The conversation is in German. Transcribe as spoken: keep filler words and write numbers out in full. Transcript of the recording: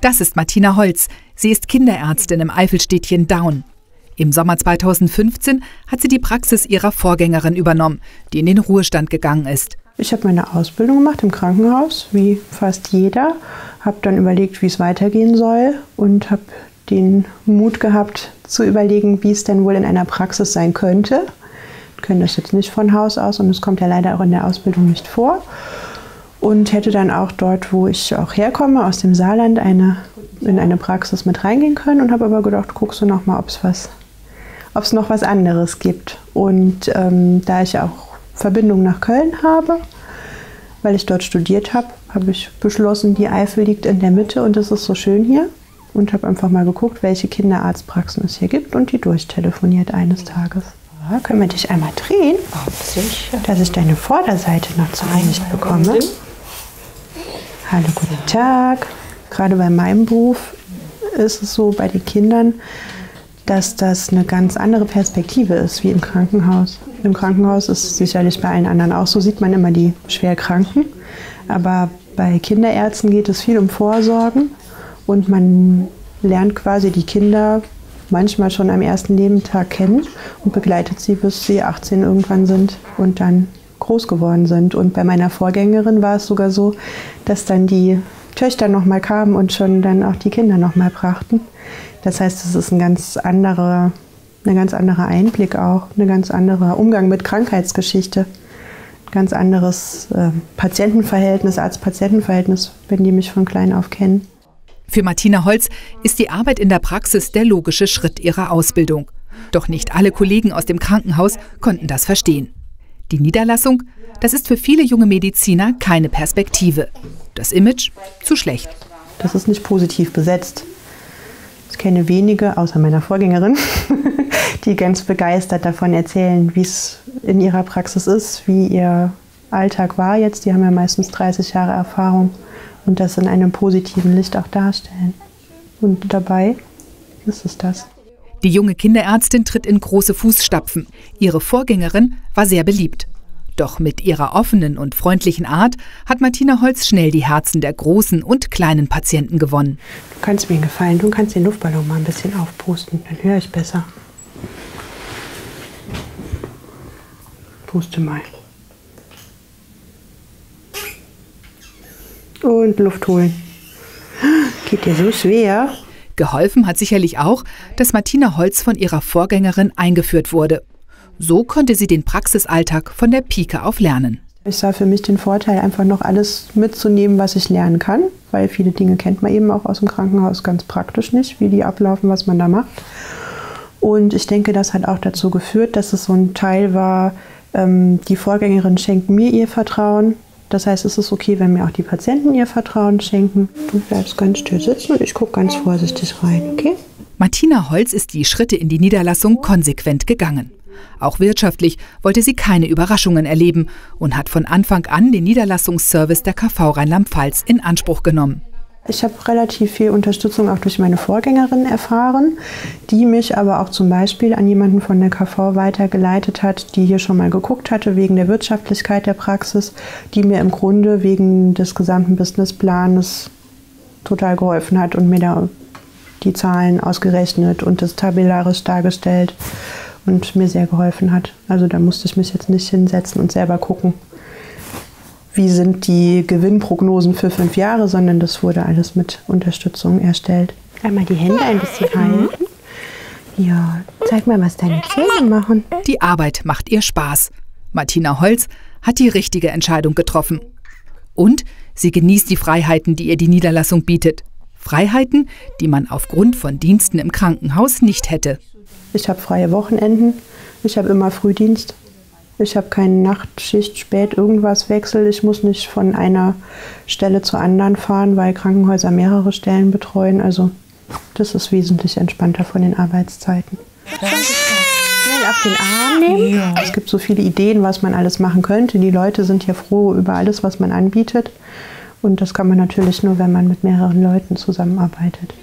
Das ist Martina Holz. Sie ist Kinderärztin im Eifelstädtchen Daun. Im Sommer zweitausendfünfzehn hat sie die Praxis ihrer Vorgängerin übernommen, die in den Ruhestand gegangen ist. Ich habe meine Ausbildung gemacht im Krankenhaus, wie fast jeder. Habe dann überlegt, wie es weitergehen soll und habe den Mut gehabt, zu überlegen, wie es denn wohl in einer Praxis sein könnte. Wir können das jetzt nicht von Haus aus und es kommt ja leider auch in der Ausbildung nicht vor. Und hätte dann auch dort, wo ich auch herkomme, aus dem Saarland, eine, in eine Praxis mit reingehen können und habe aber gedacht, guckst du noch mal, ob es was ob es noch was anderes gibt. Und ähm, da ich auch Verbindung nach Köln habe, weil ich dort studiert habe, habe ich beschlossen, die Eifel liegt in der Mitte und es ist so schön hier. Und habe einfach mal geguckt, welche Kinderarztpraxen es hier gibt und die durchtelefoniert eines Tages. Ja, können wir dich einmal drehen, dass ich deine Vorderseite noch zu Licht bekomme. Hallo, guten Tag. Gerade bei meinem Beruf ist es so, bei den Kindern, dass das eine ganz andere Perspektive ist wie im Krankenhaus. Im Krankenhaus ist es sicherlich bei allen anderen auch so, sieht man immer die Schwerkranken. Aber bei Kinderärzten geht es viel um Vorsorgen und man lernt quasi die Kinder manchmal schon am ersten Lebensjahr kennen und begleitet sie, bis sie achtzehn irgendwann sind und dann groß geworden sind. Und bei meiner Vorgängerin war es sogar so, dass dann die Töchter noch mal kamen und schon dann auch die Kinder noch mal brachten. Das heißt, es ist ein ganz anderer, ein ganz anderer Einblick auch, ein ganz anderer Umgang mit Krankheitsgeschichte, ein ganz anderes äh, Patientenverhältnis, Arzt-Patientenverhältnis, wenn die mich von klein auf kennen. Für Martina Holz ist die Arbeit in der Praxis der logische Schritt ihrer Ausbildung. Doch nicht alle Kollegen aus dem Krankenhaus konnten das verstehen. Die Niederlassung, das ist für viele junge Mediziner keine Perspektive. Das Image, zu schlecht. Das ist nicht positiv besetzt. Ich kenne wenige, außer meiner Vorgängerin, die ganz begeistert davon erzählen, wie es in ihrer Praxis ist, wie ihr Alltag war jetzt. Die haben ja meistens dreißig Jahre Erfahrung und das in einem positiven Licht auch darstellen. Und dabei ist es das. Die junge Kinderärztin tritt in große Fußstapfen. Ihre Vorgängerin war sehr beliebt. Doch mit ihrer offenen und freundlichen Art hat Martina Holz schnell die Herzen der großen und kleinen Patienten gewonnen. Du kannst mir einen Gefallen, du kannst den Luftballon mal ein bisschen aufpusten, dann höre ich besser. Puste mal. Und Luft holen. Geht dir so schwer? Geholfen hat sicherlich auch, dass Martina Holz von ihrer Vorgängerin eingeführt wurde. So konnte sie den Praxisalltag von der Pike auf lernen. Ich sah für mich den Vorteil, einfach noch alles mitzunehmen, was ich lernen kann, weil viele Dinge kennt man eben auch aus dem Krankenhaus ganz praktisch nicht, wie die ablaufen, was man da macht. Und ich denke, das hat auch dazu geführt, dass es so ein Teil war, ähm, die Vorgängerin schenkt mir ihr Vertrauen. Das heißt, es ist okay, wenn mir auch die Patienten ihr Vertrauen schenken. Du bleibst ganz still sitzen und ich gucke ganz vorsichtig rein, okay? Martina Holz ist die Schritte in die Niederlassung konsequent gegangen. Auch wirtschaftlich wollte sie keine Überraschungen erleben und hat von Anfang an den Niederlassungsservice der K V Rheinland-Pfalz in Anspruch genommen. Ich habe relativ viel Unterstützung auch durch meine Vorgängerin erfahren, die mich aber auch zum Beispiel an jemanden von der K V weitergeleitet hat, die hier schon mal geguckt hatte wegen der Wirtschaftlichkeit der Praxis, die mir im Grunde wegen des gesamten Businessplanes total geholfen hat und mir da die Zahlen ausgerechnet und das tabellarisch dargestellt und mir sehr geholfen hat. Also da musste ich mich jetzt nicht hinsetzen und selber gucken, wie sind die Gewinnprognosen für fünf Jahre, sondern das wurde alles mit Unterstützung erstellt. Einmal die Hände ein bisschen halten. Ja, zeig mal, was deine Zähne machen. Die Arbeit macht ihr Spaß. Martina Holz hat die richtige Entscheidung getroffen. Und sie genießt die Freiheiten, die ihr die Niederlassung bietet. Freiheiten, die man aufgrund von Diensten im Krankenhaus nicht hätte. Ich habe freie Wochenenden, ich habe immer Frühdienst, ich habe keine Nachtschicht, spät irgendwas Wechsel. Ich muss nicht von einer Stelle zur anderen fahren, weil Krankenhäuser mehrere Stellen betreuen. Also das ist wesentlich entspannter von den Arbeitszeiten. Schnell ab den Arm nehmen. Ja. Es gibt so viele Ideen, was man alles machen könnte. Die Leute sind ja froh über alles, was man anbietet. Und das kann man natürlich nur, wenn man mit mehreren Leuten zusammenarbeitet.